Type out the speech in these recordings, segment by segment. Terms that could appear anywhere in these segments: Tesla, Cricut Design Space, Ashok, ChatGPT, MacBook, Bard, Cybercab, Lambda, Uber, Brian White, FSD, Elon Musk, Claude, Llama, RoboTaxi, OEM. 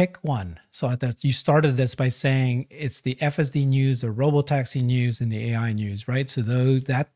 pick one. So that you started this by saying it's the FSD news, the RoboTaxi news, and the AI news, right? So those that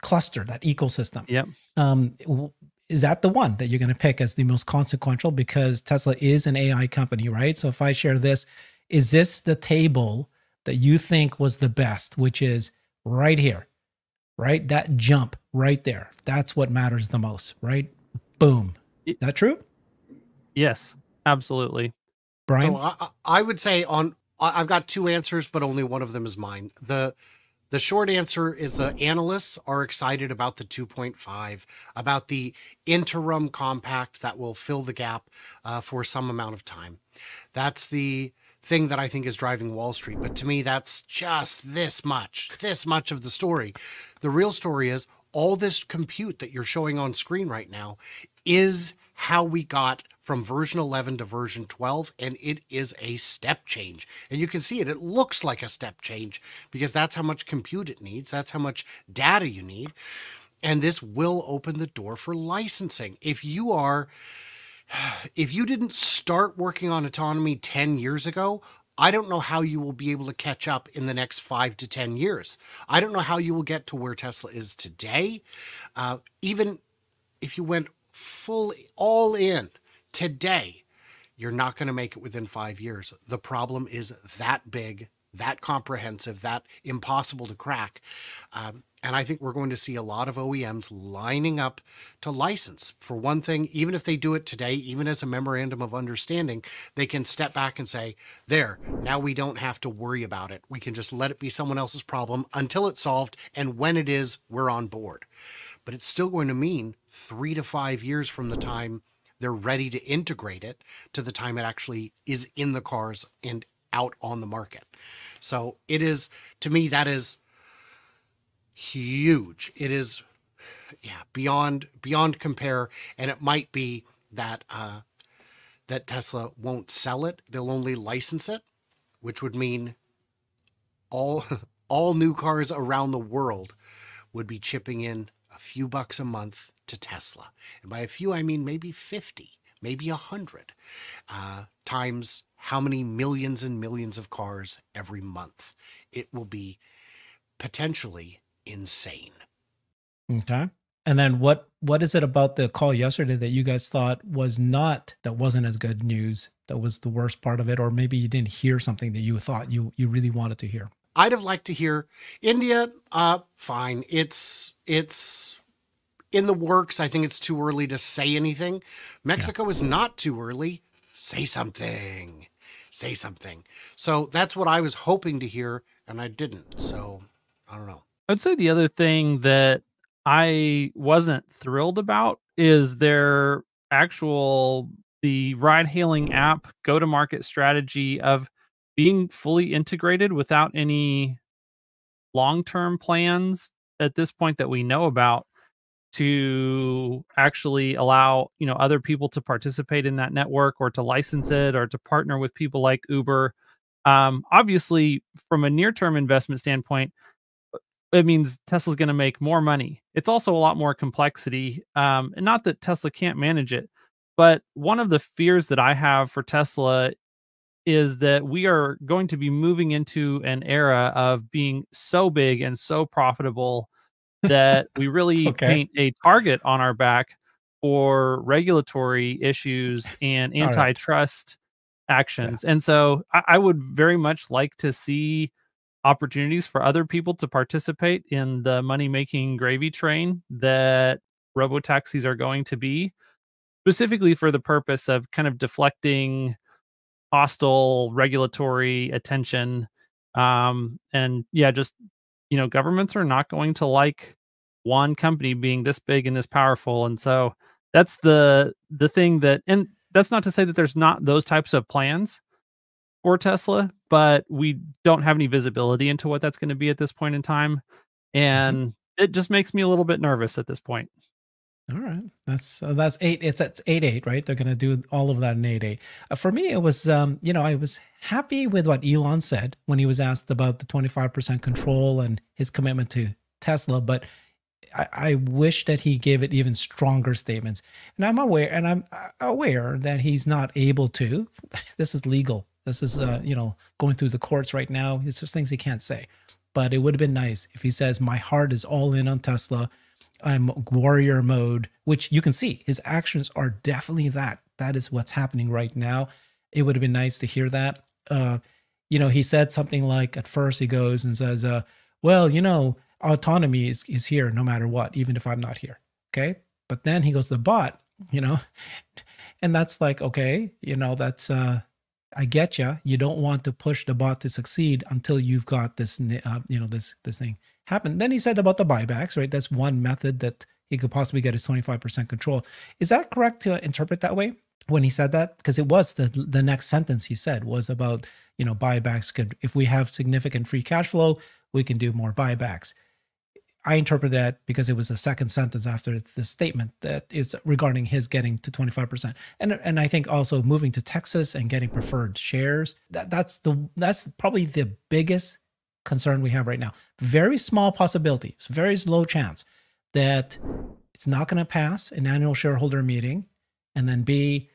cluster, that ecosystem. Yep. Is that the one that you're going to pick as the most consequential? Because Tesla is an AI company, right? So if I share this, is this the table that you think was the best, which is right here, right? That jump right there. That's what matters the most, right? Boom. Is that true? Yes, absolutely. Brian? So I would say I've got two answers, but only one of them is mine. The short answer is the analysts are excited about the 2.5, about the interim compact that will fill the gap for some amount of time. That's the thing that I think is driving Wall Street. But to me, that's just this much of the story. The real story is all this compute that you're showing on screen right now is how we got from version 11 to version 12, and it is a step change. And you can see it, it looks like a step change because that's how much compute it needs, that's how much data you need. And this will open the door for licensing. If you didn't start working on autonomy 10 years ago, I don't know how you will be able to catch up in the next 5 to 10 years. I don't know how you will get to where Tesla is today. Even if you went fully all in today, you're not going to make it within 5 years. The problem is that big, that comprehensive, that impossible to crack. And I think we're going to see a lot of OEMs lining up to license. For one thing, even if they do it today, even as a memorandum of understanding, they can step back and say, there, now we don't have to worry about it. We can just let it be someone else's problem until it's solved. And when it is, we're on board. But it's still going to mean 3 to 5 years from the time they're ready to integrate it to the time it actually is in the cars and out on the market. So it is, to me, that is huge. It is, yeah, beyond compare. And it might be that, that Tesla won't sell it. They'll only license it, which would mean all new cars around the world would be chipping in a few bucks a month to Tesla. And by a few, I mean maybe 50, maybe 100 times how many millions and millions of cars every month. It will be potentially insane. Okay. And then what is it about the call yesterday that you guys thought was not, that wasn't as good news, that was the worst part of it? Or maybe you didn't hear something that you thought you really wanted to hear. I'd have liked to hear India. Fine. It's in the works. I think it's too early to say anything. Mexico is not too early. Say something. Say something. So that's what I was hoping to hear, and I didn't. So I don't know. I'd say the other thing that I wasn't thrilled about is their actual, the ride-hailing app go-to-market strategy of being fully integrated without any long-term plans at this point that we know about, to actually allow, you know, other people to participate in that network or to license it or to partner with people like Uber. Obviously, from a near-term investment standpoint, it means Tesla's going to make more money. It's also a lot more complexity. And not that Tesla can't manage it, but one of the fears that I have for Tesla is that we are going to be moving into an era of being so big and so profitable that we really paint a target on our back for regulatory issues and antitrust actions. Yeah. And so I would very much like to see opportunities for other people to participate in the money-making gravy train that robotaxis are going to be, specifically for the purpose of kind of deflecting hostile regulatory attention. And yeah, just, you know, governments are not going to like one company being this big and this powerful. And so that's the thing that, and that's not to say that there's not those types of plans for Tesla, but we don't have any visibility into what that's going to be at this point in time. And it just makes me a little bit nervous at this point. All right. That's eight. It's 8.8, right? They're going to do all of that in 8.8. For me, it was, you know, I was happy with what Elon said when he was asked about the 25% control and his commitment to Tesla. But I wish that he gave it even stronger statements. And I'm aware that he's not able to. This is legal. This is, you know, going through the courts right now. It's just things he can't say. But it would have been nice if he says, my heart is all in on Tesla. I'm warrior mode, which you can see his actions are definitely that. That is what's happening right now. It would have been nice to hear that. You know, he said something like, at first he goes and says, well, you know, autonomy is here no matter what, even if I'm not here. Okay. But then he goes to the bot, you know, and that's like, okay, you know, that's, I get you. You don't want to push the bot to succeed until you've got this, you know, this thing happen. Then he said about the buybacks, right? That's one method that he could possibly get his 25% control. Is that correct to interpret that way when he said that? Because it was the next sentence he said was about, you know, buybacks could, if we have significant free cash flow, we can do more buybacks. I interpret that because it was the second sentence after the statement that is regarding his getting to 25%. And I think also moving to Texas and getting preferred shares, that's probably the biggest concern we have right now. Very small possibility, it's very low chance that it's not going to pass an annual shareholder meeting. And then B,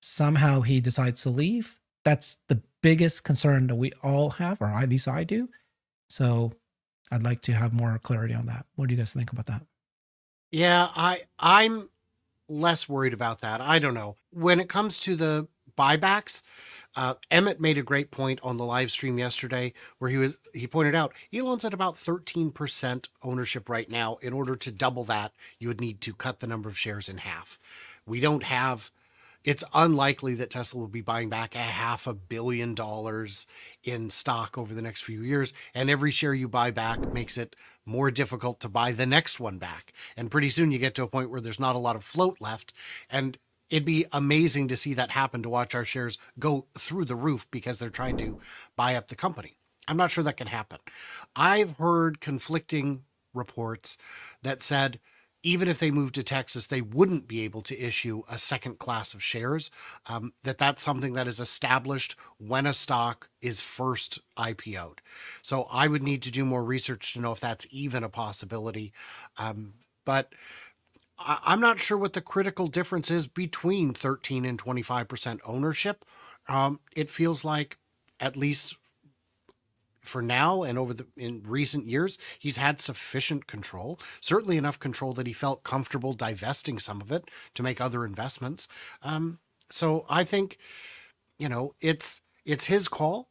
somehow he decides to leave. That's the biggest concern that we all have, or at least I do. So I'd like to have more clarity on that. What do you guys think about that? Yeah, I'm less worried about that. I don't know. When it comes to the buybacks, Emmett made a great point on the live stream yesterday where he pointed out Elon's at about 13% ownership right now. In order to double that, you would need to cut the number of shares in half. We don't have, it's unlikely that Tesla will be buying back $500 million in stock over the next few years. And every share you buy back makes it more difficult to buy the next one back. And pretty soon you get to a point where there's not a lot of float left. And it'd be amazing to see that happen, to watch our shares go through the roof because they're trying to buy up the company. I'm not sure that can happen. I've heard conflicting reports that said, even if they moved to Texas, they wouldn't be able to issue a second class of shares, that's something that is established when a stock is first IPO'd. So I would need to do more research to know if that's even a possibility. But I'm not sure what the critical difference is between 13 and 25% ownership. It feels like, at least for now and in recent years, he's had sufficient control, certainly enough control that he felt comfortable divesting some of it to make other investments. So I think, you know, it's his call,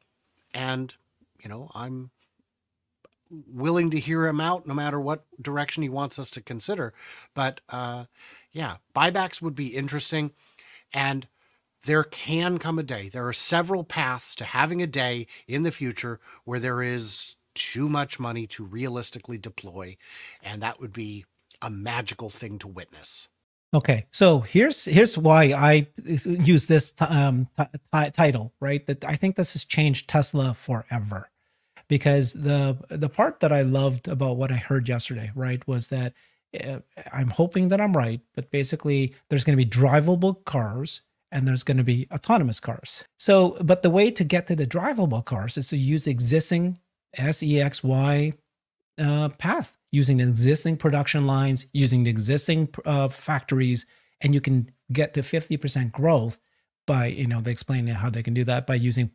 and, you know, I'm willing to hear him out no matter what direction he wants us to consider. But yeah, buybacks would be interesting. And there can come a day. There are several paths to having a day in the future where there is too much money to realistically deploy, and that would be a magical thing to witness. Okay, so here's why I use this title, right? That I think this has changed Tesla forever, because the part that I loved about what I heard yesterday, right, was that I'm hoping that I'm right, but basically there's going to be drivable cars, and there's going to be autonomous cars. So, but the way to get to the drivable cars is to use existing SEXY path, using the existing production lines, using the existing factories, and you can get to 50% growth by, you know, they explain how they can do that by using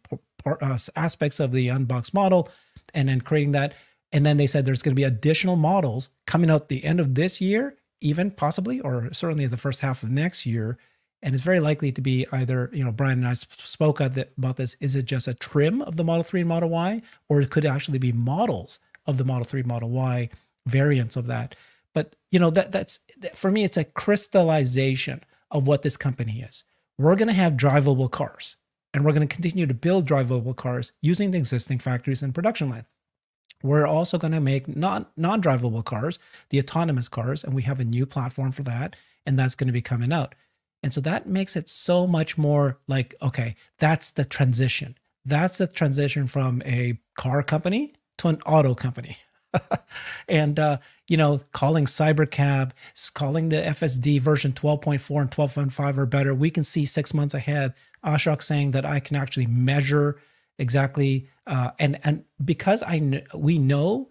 aspects of the unboxed model and then creating that. And then they said there's going to be additional models coming out the end of this year, even possibly, or certainly the first half of next year. And it's very likely to be either, you know, Brian and I spoke about this. Is it just a trim of the Model 3 and Model Y, or it could actually be models of the Model 3, Model Y, variants of that. But, you know, that's for me, it's a crystallization of what this company is. We're going to have drivable cars, and we're going to continue to build drivable cars using the existing factories and production line. We're also going to make non-drivable cars, the autonomous cars, and we have a new platform for that, and that's going to be coming out. And so that makes it so much more like, okay, that's the transition. That's the transition from a car company to an auto company. And, you know, calling Cybercab, calling the FSD version 12.4 and 12.5 or better, we can see 6 months ahead. Ashok saying that I can actually measure exactly. And because we know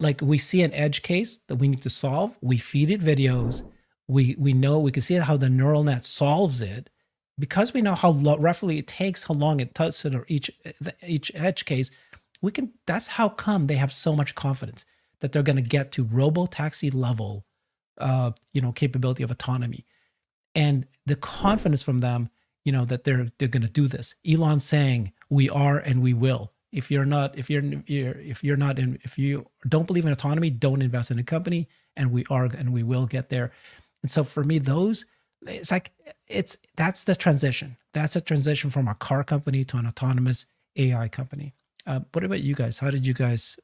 like we see an edge case that we need to solve, we feed it videos, we know, we can see how the neural net solves it, because we know how roughly it takes, how long it takes for each edge case. We can, that's how come they have so much confidence that they're going to get to robo-taxi level, you know, capability of autonomy, and the confidence from them, you know, that they're going to do this. Elon saying we are and we will. If you're not, if you don't believe in autonomy, don't invest in a company. And we are and we will get there. And so for me, those, it's like that's the transition. That's a transition from a car company to an autonomous AI company. What about you guys? How did you guys,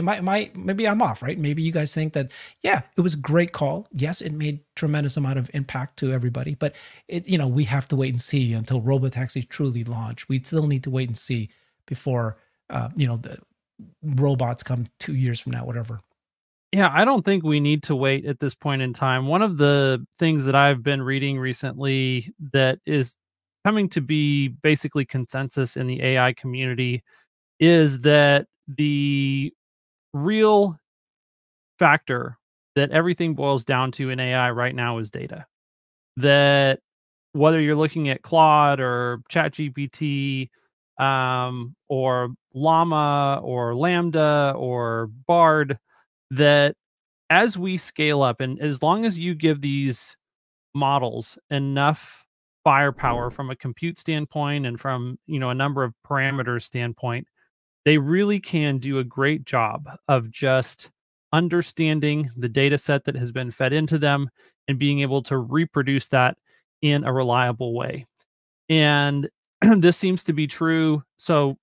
maybe I'm off, right? Maybe you guys think that, yeah, it was a great call. Yes, it made tremendous amount of impact to everybody, but it, you know, we have to wait and see until robotaxis truly launch. We still need to wait and see before, you know, the robots come 2 years from now, whatever. Yeah, I don't think we need to wait at this point in time. One of the things that I've been reading recently that is coming to be basically consensus in the AI community is that the real factor that everything boils down to in AI right now is data. That whether you're looking at Claude or ChatGPT or Llama or Lambda or Bard, that as we scale up and as long as you give these models enough firepower from a compute standpoint and from, you know, a number of parameters standpoint, they really can do a great job of just understanding the data set that has been fed into them and being able to reproduce that in a reliable way. And this seems to be true. So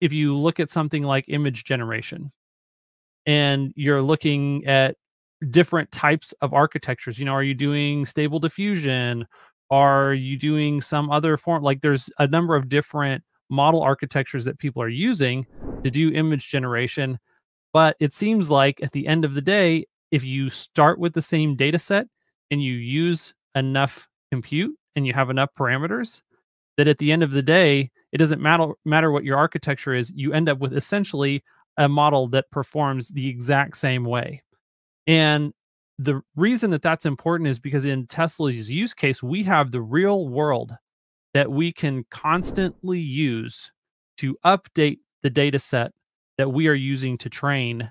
if you look at something like image generation and you're looking at different types of architectures, you know, are you doing stable diffusion? Are you doing some other form? Like there's a number of different model architectures that people are using to do image generation. But it seems like at the end of the day, if you start with the same data set and you use enough compute and you have enough parameters, that at the end of the day, it doesn't matter what your architecture is. You end up with essentially a model that performs the exact same way. And the reason that that's important is because in Tesla's use case, we have the real world that we can constantly use to update the data set that we are using to train.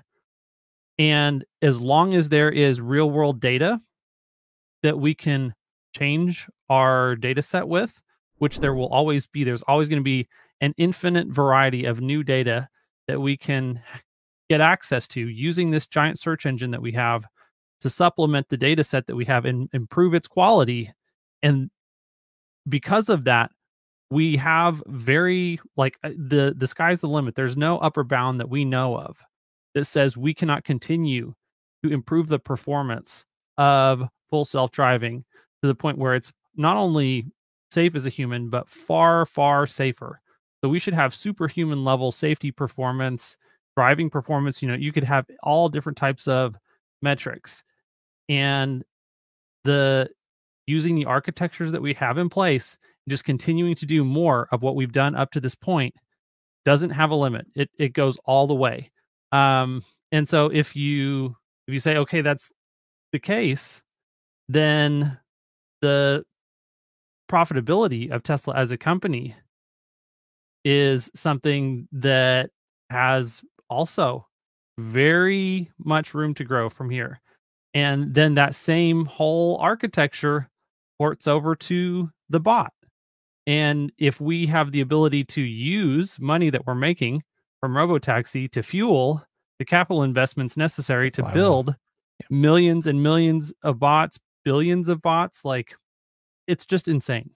And as long as there is real world data that we can change our data set with, which there will always be, there's always going to be an infinite variety of new data that we can get access to using this giant search engine that we have to supplement the data set that we have and improve its quality. And because of that, we have very, like, the sky's the limit. There's no upper bound that we know of that says we cannot continue to improve the performance of full self-driving to the point where it's not only safe as a human, but far, far safer. So we should have superhuman level safety performance, driving performance. You know, you could have all different types of metrics. And the using the architectures that we have in place, just continuing to do more of what we've done up to this point, doesn't have a limit. It goes all the way. And so if you say, okay, that's the case, then the profitability of Tesla as a company is something that has also very much room to grow from here. And then that same whole architecture ports over to the bot. And if we have the ability to use money that we're making from robotaxi to fuel the capital investments necessary to build millions and millions of bots, billions of bots, like, it's just insane.